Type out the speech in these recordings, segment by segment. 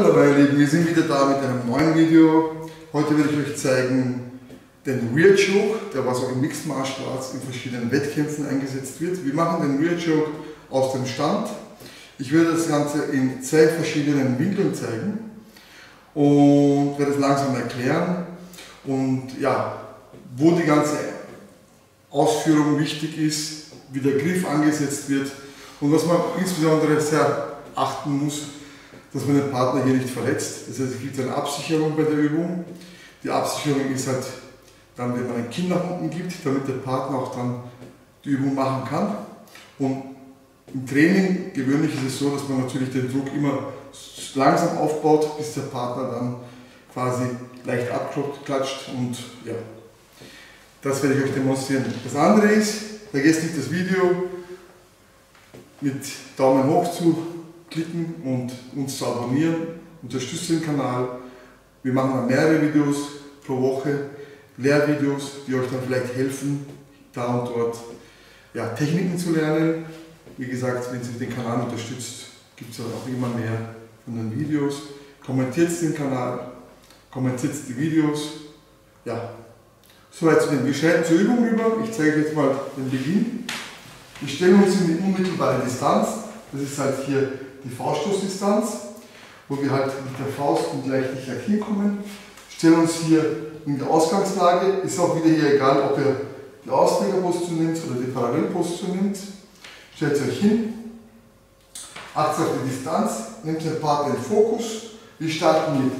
Hallo meine Lieben, wir sind wieder da mit einem neuen Video. Heute werde ich euch zeigen den Rear Choke, der was auch im Mixed Martial Arts in verschiedenen Wettkämpfen eingesetzt wird. Wir machen den Rear Choke aus dem Stand. Ich werde das Ganze in 2 verschiedenen Winkeln zeigen und werde es langsam erklären und ja, wo die ganze Ausführung wichtig ist, wie der Griff angesetzt wird und was man insbesondere sehr achten muss, dass man den Partner hier nicht verletzt. Das heißt, es gibt eine Absicherung bei der Übung. Die Absicherung ist halt dann, wenn man ein Kinn nach unten gibt, damit der Partner auch dann die Übung machen kann. Und im Training gewöhnlich ist es so, dass man natürlich den Druck immer langsam aufbaut, bis der Partner dann quasi leicht abklatscht und ja, das werde ich euch demonstrieren. Das andere ist, vergesst nicht das Video mit Daumen hoch zu klicken und uns zu abonnieren, unterstützt den Kanal. Wir machen dann mehrere Videos pro Woche, Lehrvideos, die euch dann vielleicht helfen, da und dort ja, Techniken zu lernen. Wie gesagt, wenn ihr den Kanal unterstützt, gibt es auch immer mehr von den Videos. Kommentiert den Kanal, kommentiert die Videos. Ja, soweit zu dem. Wir schreiten zur Übung über. Ich zeige euch jetzt mal den Beginn. Wir stellen uns in die unmittelbare Distanz. Das ist halt hier die Fauststoßdistanz, wo wir halt mit der Faust und leicht hinkommen. Stellen uns hier in der Ausgangslage. Ist auch wieder hier egal, ob ihr die Auslegerposition nimmt oder die Parallelposition nimmt. Stellt euch hin, achtet auf die Distanz, nehmt den Partner in den Fokus. Wir starten mit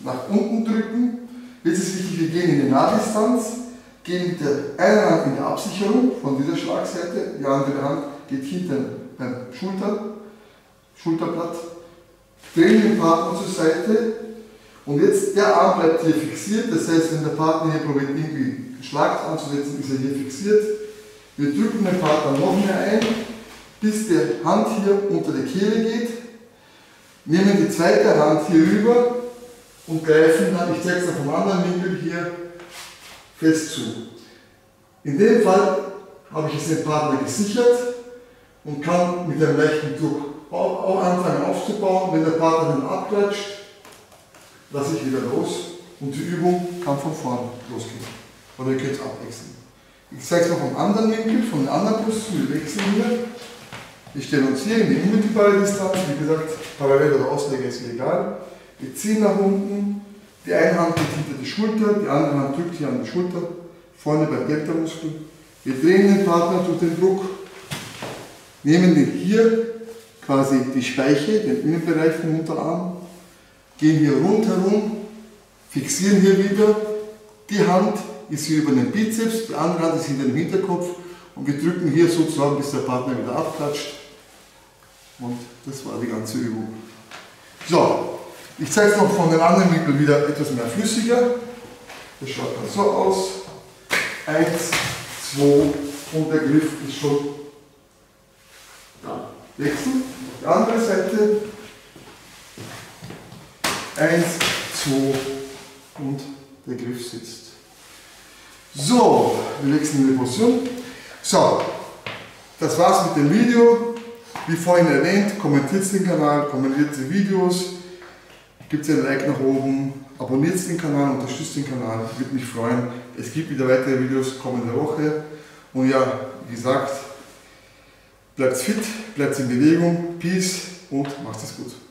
nach unten drücken. Jetzt ist wichtig, wir gehen in die Nahdistanz, gehen mit der einen Hand in die Absicherung von dieser Schlagseite, die andere Hand geht hinten beim Schulterblatt, drehen den Partner zur Seite und jetzt der Arm bleibt hier fixiert, das heißt, wenn der Partner hier probiert, irgendwie einen Schlag anzusetzen, ist er hier fixiert. Wir drücken den Partner noch mehr ein, bis die Hand hier unter die Kehle geht, nehmen die zweite Hand hier rüber und greifen dann, ich zeige es auf dem anderen Winkel hier, fest zu. In dem Fall habe ich jetzt den Partner gesichert und kann mit einem leichten Druck auch anfangen aufzubauen. Wenn der Partner dann abklatscht, lasse ich wieder los und die Übung kann von vorn losgehen. Oder ihr könnt es abwechseln. Ich zeige es noch vom anderen Winkel, von der anderen Position. Wir wechseln hier. Wir stellen uns hier in die unmittelbare Distanz. Wie gesagt, parallel oder Ausleger ist mir egal. Wir ziehen nach unten, die eine Hand geht hinter die Schulter, die andere Hand drückt hier an die Schulter, vorne beim Delta-Muskel. Wir drehen den Partner durch den Druck, nehmen den hier quasi die Speiche, den Innenbereich vom Unterarm, gehen hier rundherum, fixieren hier wieder, die Hand ist hier über den Bizeps, die andere Hand ist hinter dem Hinterkopf und wir drücken hier sozusagen, bis der Partner wieder abklatscht. Und das war die ganze Übung. So. Ich zeige es noch von den anderen Winkeln wieder etwas mehr flüssiger. Das schaut dann so aus. 1, 2 und der Griff ist schon da. Wechseln. Auf die andere Seite. 1, 2 und der Griff sitzt. So, wir wechseln in die Position. So, das war's mit dem Video. Wie vorhin erwähnt, kommentiert den Kanal, kommentiert die Videos. Gebt ein Like nach oben, abonniert den Kanal, unterstützt den Kanal, würde mich freuen. Es gibt wieder weitere Videos kommende Woche. Und ja, wie gesagt, bleibt fit, bleibt in Bewegung, Peace und macht es gut.